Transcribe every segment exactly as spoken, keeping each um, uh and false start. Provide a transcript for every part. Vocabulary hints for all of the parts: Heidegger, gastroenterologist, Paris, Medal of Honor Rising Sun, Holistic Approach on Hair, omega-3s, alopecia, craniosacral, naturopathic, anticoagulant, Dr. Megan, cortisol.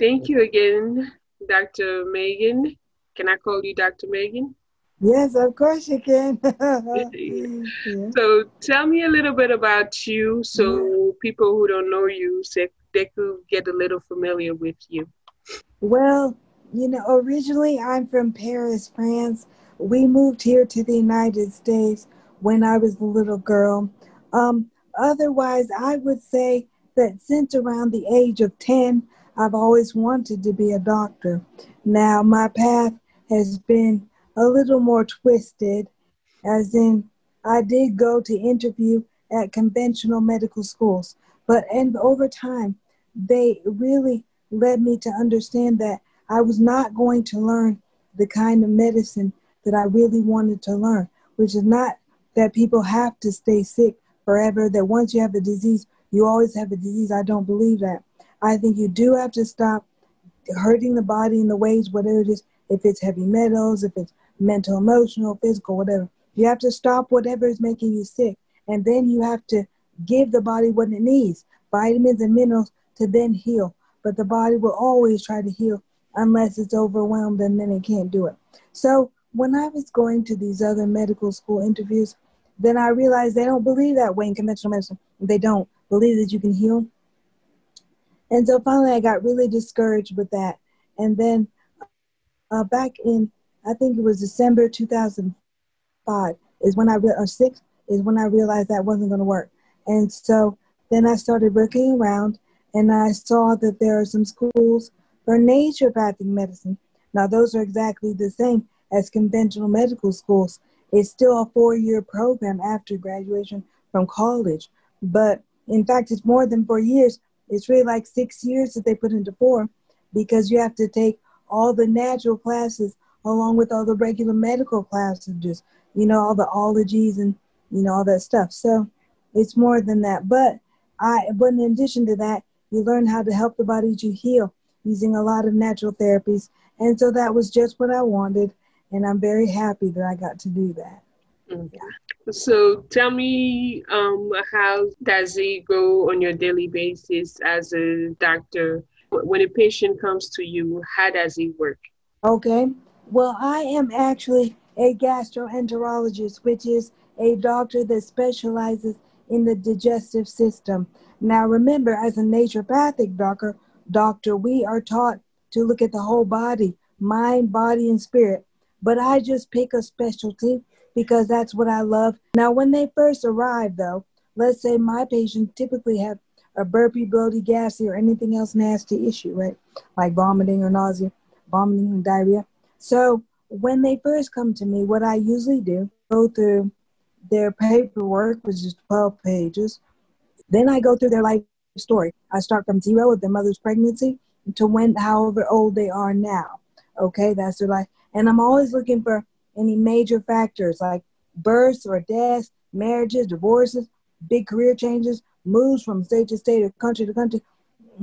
Thank you again, Doctor Megan. Can I call you Doctor Megan? Yes, of course you can. Yeah. So tell me a little bit about you so people who don't know you, say, they could get a little familiar with you. Well, you know, originally I'm from Paris, France. We moved here to the United States when I was a little girl. Um, otherwise, I would say that since around the age of ten, I've always wanted to be a doctor. Now, my path has been a little more twisted, as in I did go to interview at conventional medical schools, but and over time, they really led me to understand that I was not going to learn the kind of medicine that I really wanted to learn, which is not that people have to stay sick forever, that once you have a disease, you always have a disease. I don't believe that. I think you do have to stop hurting the body in the ways, whatever it is, if it's heavy metals, if it's mental, emotional, physical, whatever. You have to stop whatever is making you sick. And then you have to give the body what it needs, vitamins and minerals, to then heal. But the body will always try to heal unless it's overwhelmed, and then it can't do it. So when I was going to these other medical school interviews, then I realized they don't believe that way in conventional medicine. They don't believe that you can heal. And so finally I got really discouraged with that. And then uh, back in, I think it was December two thousand five is when I, re or six is when I realized that wasn't gonna work. And so then I started looking around, and I saw that there are some schools for naturopathic medicine. Now those are exactly the same as conventional medical schools. It's still a four-year program after graduation from college. But in fact, it's more than four years. It's really like six years that they put into four, because you have to take all the natural classes along with all the regular medical classes, just, you know, all the ologies and, you know, all that stuff. So it's more than that. But I, but in addition to that, you learn how to help the body to heal using a lot of natural therapies. And so that was just what I wanted. And I'm very happy that I got to do that. Mm-hmm. Yeah. So tell me, um, how does it go on your daily basis as a doctor? When a patient comes to you, how does it work? Okay. Well, I am actually a gastroenterologist, which is a doctor that specializes in the digestive system. Now, remember, as a naturopathic doctor, doctor, we are taught to look at the whole body, mind, body, and spirit. But I just pick a specialty because that's what I love. Now, when they first arrive, though, let's say my patients typically have a burpy, bloated, gassy, or anything else nasty issue, right? Like vomiting or nausea, vomiting and diarrhea. So when they first come to me, what I usually do, go through their paperwork, which is twelve pages. Then I go through their life story. I start from zero with their mother's pregnancy to when, however old they are now. Okay, that's their life. And I'm always looking for any major factors like births or deaths, marriages, divorces, big career changes, moves from state to state or country to country,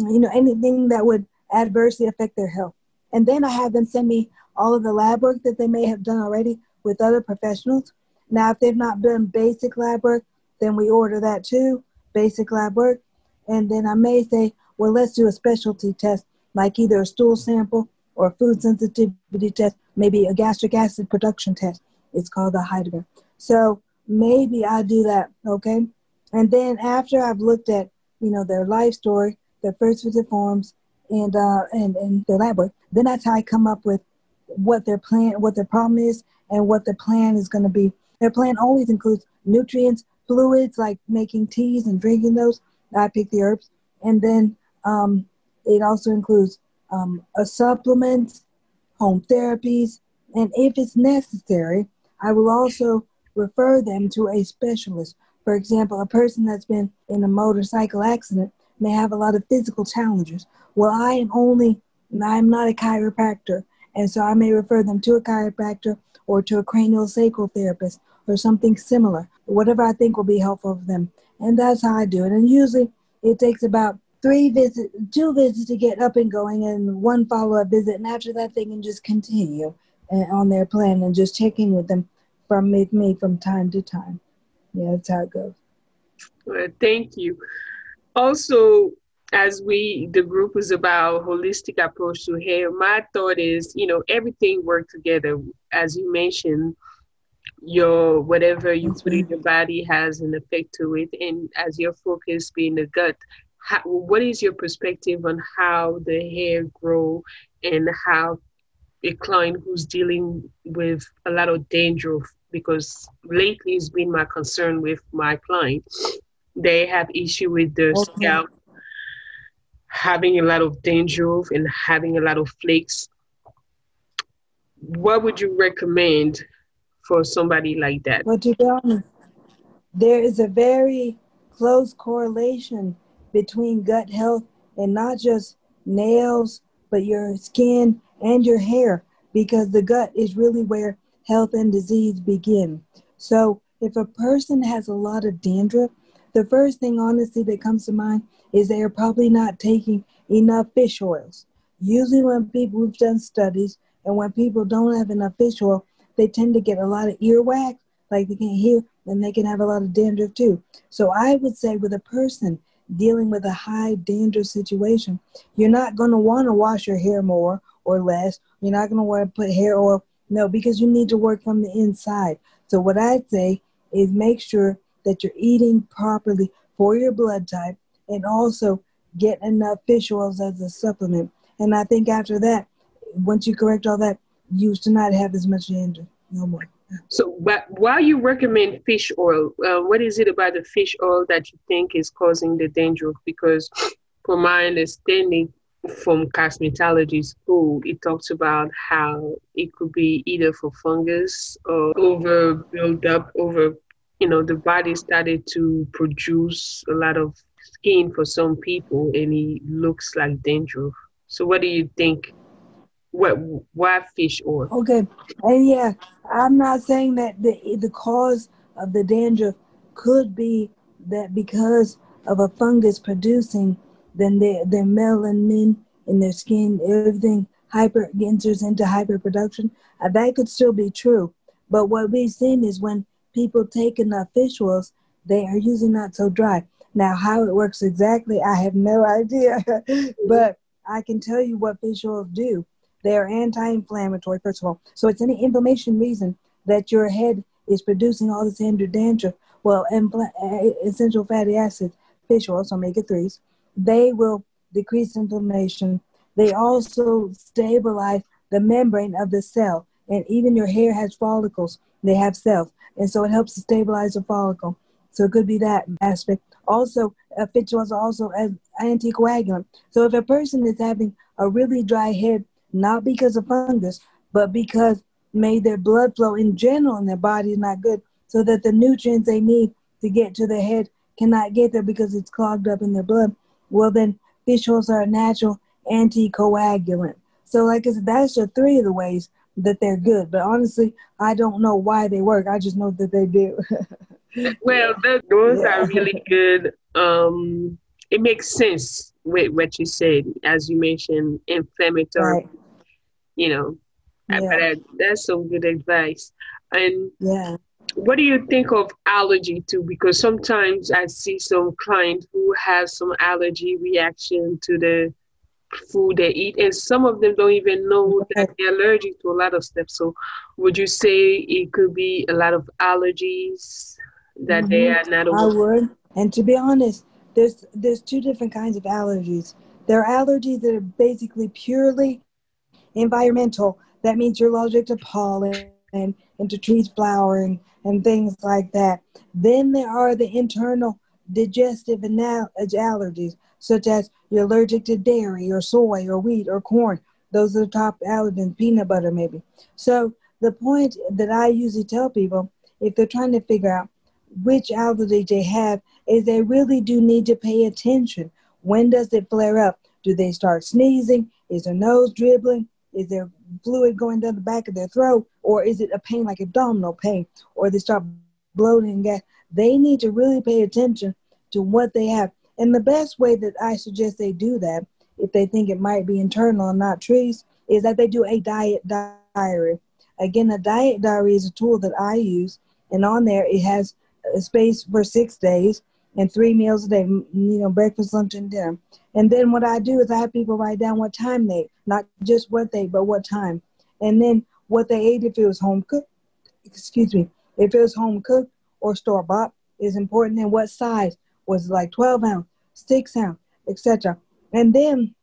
you know, anything that would adversely affect their health. And then I have them send me all of the lab work that they may have done already with other professionals. Now, if they've not done basic lab work, then we order that too, basic lab work. And then I may say, well, let's do a specialty test, like either a stool sample or a food sensitivity test, maybe a gastric acid production test. It's called the Heidegger. So maybe I do that, okay? And then after I've looked at, you know, their life story, their first visit forms, and, uh, and, and their lab work, then that's how I come up with what their plan, what their problem is, and what their plan is gonna be. Their plan always includes nutrients, fluids, like making teas and drinking those. I pick the herbs. And then um, it also includes Um, a supplement, home therapies, and if it's necessary, I will also refer them to a specialist. For example, a person that's been in a motorcycle accident may have a lot of physical challenges. Well, I am only, I'm not a chiropractor, and so I may refer them to a chiropractor or to a craniosacral therapist or something similar, whatever I think will be helpful for them. And that's how I do it. And usually it takes about Three visits, two visits to get up and going, and one follow-up visit. And after that, they can just continue on their plan and just checking with them from with me from time to time. Yeah, that's how it goes. Well, thank you. Also, as we, the group was about holistic approach to hair, my thought is, you know, everything worked together. As you mentioned, your, whatever you put in your body has an effect to it. And as your focus being the gut, how, what is your perspective on how the hair grow and how a client who's dealing with a lot of dandruff, because lately it's been my concern with my client. They have issue with the okay. scalp, having a lot of dandruff and having a lot of flakes. What would you recommend for somebody like that? Well, to be honest, there is a very close correlation between gut health and not just nails, but your skin and your hair, because the gut is really where health and disease begin. So if a person has a lot of dandruff, the first thing, honestly, that comes to mind is they are probably not taking enough fish oils. Usually when people, we've done studies, and when people don't have enough fish oil, they tend to get a lot of earwax, like they can't hear, and they can have a lot of dandruff too. So I would say with a person dealing with a high dandruff situation, you're not going to want to wash your hair more or less. You're not going to want to put hair oil. No, because you need to work from the inside. So what I'd say is make sure that you're eating properly for your blood type, and also get enough fish oils as a supplement. And I think after that, once you correct all that, you should not have as much dandruff no more. So while you recommend fish oil, uh, what is it about the fish oil that you think is causing the dandruff? Because from my understanding from cosmetology school, it talks about how it could be either for fungus or over build up, over, you know, the body started to produce a lot of skin for some people, and it looks like dandruff. So what do you think? What, why fish oil? Okay, and yeah, I'm not saying that the, the cause of the dandruff could be that because of a fungus producing, then their, their melanin in their skin, everything hyper enters into hyperproduction. Uh, that could still be true, but what we've seen is when people take enough fish oils, they are usually not so dry. Now, how it works exactly, I have no idea, but I can tell you what fish oils do. They are anti-inflammatory, first of all. So it's any inflammation reason that your head is producing all this dandruff. Well, essential fatty acids, fish oils, omega threes, they will decrease inflammation. They also stabilize the membrane of the cell. And even your hair has follicles. They have cells. And so it helps to stabilize the follicle. So it could be that aspect. Also, uh, fish oils are also an anticoagulant. So if a person is having a really dry head, not because of fungus, but because maybe their blood flow in general in their body is not good, so that the nutrients they need to get to their head cannot get there because it's clogged up in their blood, well then fish oils are a natural anticoagulant. So like I said, that's just three of the ways that they're good. But honestly, I don't know why they work. I just know that they do. Well, the, those yeah. are really good. Um, it makes sense with what you said, as you mentioned, inflammatory, right. you know, yeah. but that, that's some good advice. And yeah. what do you think of allergy too? Because sometimes I see some clients who have some allergy reaction to the food they eat, and some of them don't even know okay. that they're allergic to a lot of stuff. So would you say it could be a lot of allergies that mm-hmm. they are not aware? I would. And to be honest, there's there's two different kinds of allergies. There are allergies that are basically purely environmental. That means you're allergic to pollen and, and to trees flowering and things like that. Then there are the internal digestive allergies, such as you're allergic to dairy or soy or wheat or corn. Those are the top allergens, peanut butter maybe. So the point that I usually tell people, if they're trying to figure out which allergy they have, is they really do need to pay attention. When does it flare up? Do they start sneezing? Is their nose dribbling? Is there fluid going down the back of their throat? Or is it a pain like abdominal pain? Or they start bloating and gas? They need to really pay attention to what they have. And the best way that I suggest they do that, if they think it might be internal and not trees, is that they do a diet diary. Again, a diet diary is a tool that I use. And on there, it has a space for six days. and three meals a day, you know, breakfast, lunch, and dinner. And then what I do is I have people write down what time they, not just what they, but what time. And then what they ate, if it was home cooked, excuse me, if it was home cooked or store-bought is important, and what size, was like twelve ounce, six ounce, et cetera. And then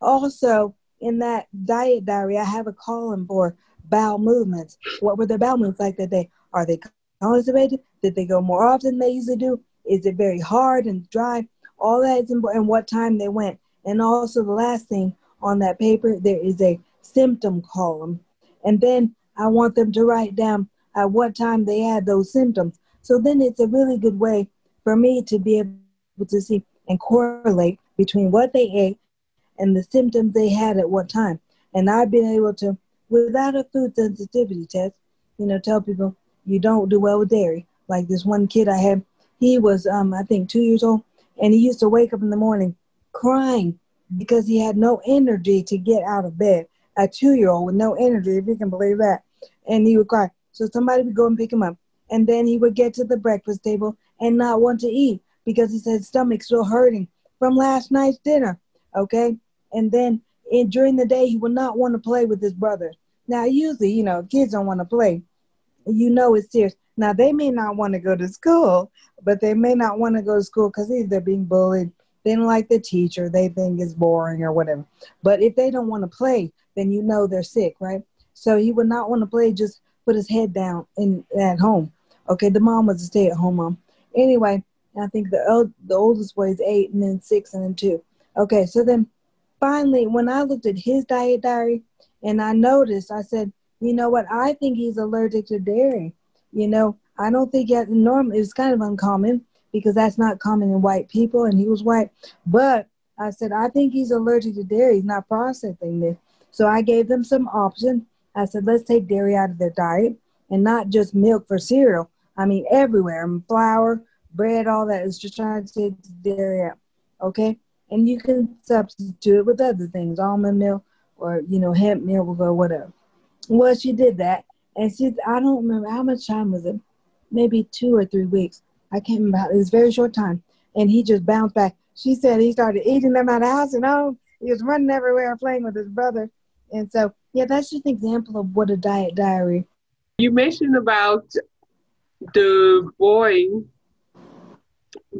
also in that diet diary, I have a column for bowel movements. What were the bowel movements like that day? Are they constipated? Did they go more often than they usually do? Is it very hard and dry? All that is important, and what time they went. And also the last thing on that paper, there is a symptom column. And then I want them to write down at what time they had those symptoms. So then it's a really good way for me to be able to see and correlate between what they ate and the symptoms they had at what time. And I've been able to, without a food sensitivity test, you know, tell people you don't do well with dairy. Like this one kid I had, he was, um, I think, two years old, and he used to wake up in the morning crying because he had no energy to get out of bed. A two-year-old with no energy, if you can believe that. And he would cry. So somebody would go and pick him up. And then he would get to the breakfast table and not want to eat because he said his stomach's still hurting from last night's dinner, okay? And then in, during the day, he would not want to play with his brother. Now, usually, you know, kids don't want to play. You know it's serious. Now, they may not want to go to school, but they may not want to go to school because either they're being bullied, they don't like the teacher, they think it's boring or whatever. But if they don't want to play, then you know they're sick, right? So he would not want to play, just put his head down in, at home. Okay, the mom was a stay-at-home mom. Anyway, I think the, old, the oldest was eight, and then six, and then two. Okay, so then finally, when I looked at his diet diary, and I noticed, I said, you know what, I think he's allergic to dairy. You know, I don't think that's normal. It was kind of uncommon because that's not common in white people, and he was white. But I said, I think he's allergic to dairy. He's not processing this. So I gave them some options. I said, let's take dairy out of their diet, and not just milk for cereal. I mean, everywhere. I mean, flour, bread, all that is just trying to take dairy out, okay? And you can substitute it with other things, almond milk or, you know, hemp milk or whatever. Well, she did that, and she, I don't remember, how much time was it? Maybe two or three weeks. I can't remember. It was a very short time, and he just bounced back. She said he started eating them out of the house and home. He was running everywhere playing with his brother. And so, yeah, that's just an example of what a diet diary. You mentioned about the boy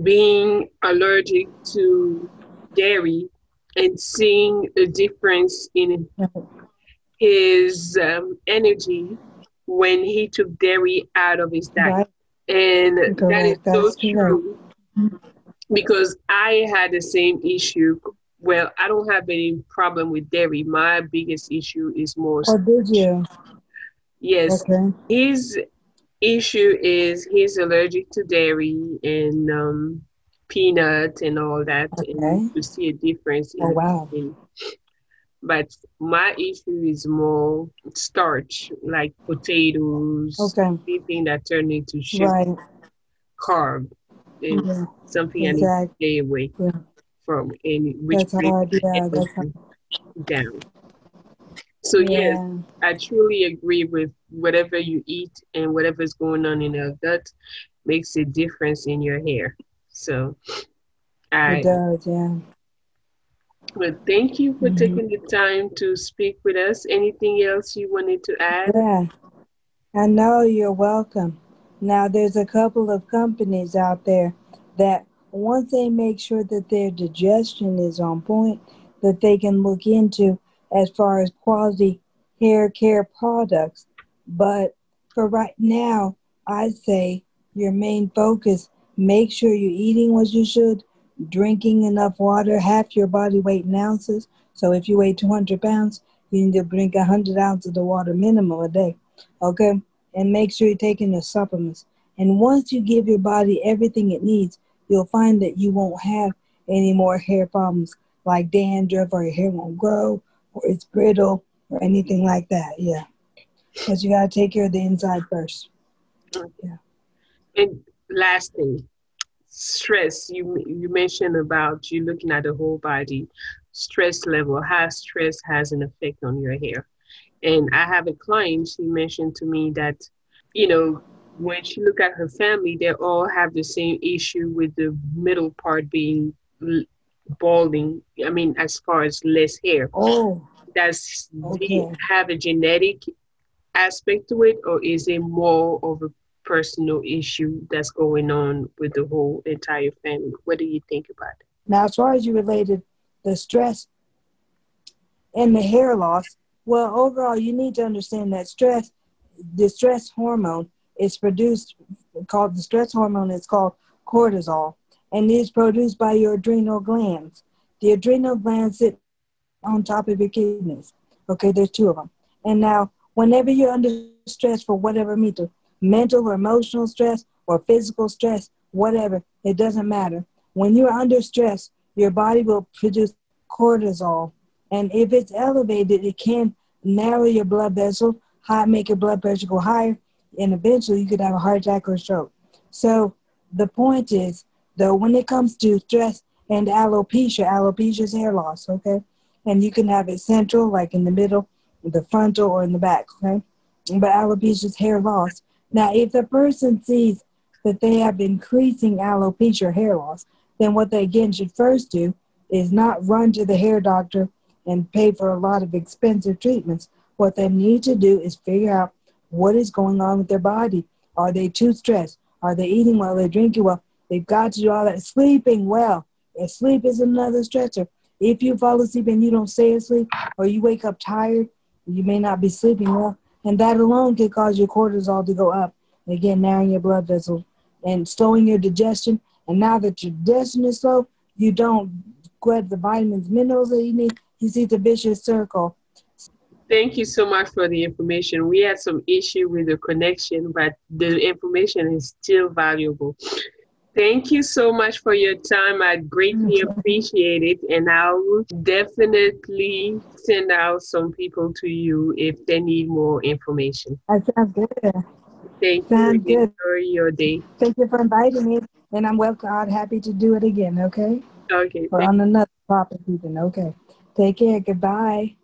being allergic to dairy and seeing a difference in his um, energy when he took dairy out of his diet. Right. And correct. That is so that's true, correct. Because I had the same issue. Well, I don't have any problem with dairy. My biggest issue is more. Oh, did you? Yes. Okay. His issue is he's allergic to dairy and um, peanuts and all that. Okay. And you see a difference. In oh, wow. Everything. But my issue is more starch, like potatoes, okay. Anything that turns into sugar, right. Carb, and yeah. Something exactly. I need to stay away. Yeah. From any which that's hard, yeah, that's hard. Down. So yeah. Yes, I truly agree with whatever you eat and whatever's going on in your gut makes a difference in your hair. So I it does, yeah. Well, thank you for mm-hmm. taking the time to speak with us. Anything else you wanted to add? Yeah. I know, you're welcome. Now there's a couple of companies out there that once they make sure that their digestion is on point, that they can look into as far as quality hair care products. But for right now, I say your main focus, make sure you're eating what you should, drinking enough water, half your body weight in ounces. So if you weigh two hundred pounds, you need to drink one hundred ounces of water minimum a day, okay? And make sure you're taking your supplements. And once you give your body everything it needs, you'll find that you won't have any more hair problems like dandruff, or your hair won't grow, or it's brittle, or anything like that, yeah. Because you gotta take care of the inside first, yeah. And last thing, stress. You, you mentioned about you looking at the whole body, stress level, how stress has an effect on your hair. And I have a client, she mentioned to me that, you know, when she looked at her family, they all have the same issue with the middle part being balding. I mean, as far as less hair. Oh, does okay. they have a genetic aspect to it, or is it more of a personal issue that's going on with the whole entire family? What do you think about it? Now, as far as you related the stress and the hair loss, well, overall, you need to understand that stress, the stress hormone is produced, called the stress hormone is called cortisol, and it is produced by your adrenal glands. The adrenal glands sit on top of your kidneys. Okay, there's two of them. And now, whenever you're under stress for whatever meter, mental or emotional stress or physical stress, whatever, it doesn't matter. When you're under stress, your body will produce cortisol. And if it's elevated, it can narrow your blood vessel, high, make your blood pressure go higher, and eventually you could have a heart attack or stroke. So the point is, though, when it comes to stress and alopecia, alopecia is hair loss, okay? And you can have it central, like in the middle, the frontal, or in the back, okay? But alopecia is hair loss. Now, if the person sees that they have increasing alopecia or hair loss, then what they again should first do is not run to the hair doctor and pay for a lot of expensive treatments. What they need to do is figure out what is going on with their body. Are they too stressed? Are they eating well? Are they drinking well? They've got to do all that. Sleeping well. And sleep is another stressor. If you fall asleep and you don't stay asleep, or you wake up tired, you may not be sleeping well. And that alone can cause your cortisol to go up. Again, narrowing your blood vessels and slowing your digestion. And now that your digestion is slow, you don't get the vitamins, minerals that you need. You see the vicious circle. Thank you so much for the information. We had some issue with the connection, but the information is still valuable. Thank you so much for your time. I greatly appreciate it. And I'll definitely send out some people to you if they need more information. That sounds good. Thank sounds you good. for your day. Thank you for inviting me. And I'm welcome. I'm happy to do it again, okay? Okay. Or on another topic even, okay. Take care. Goodbye.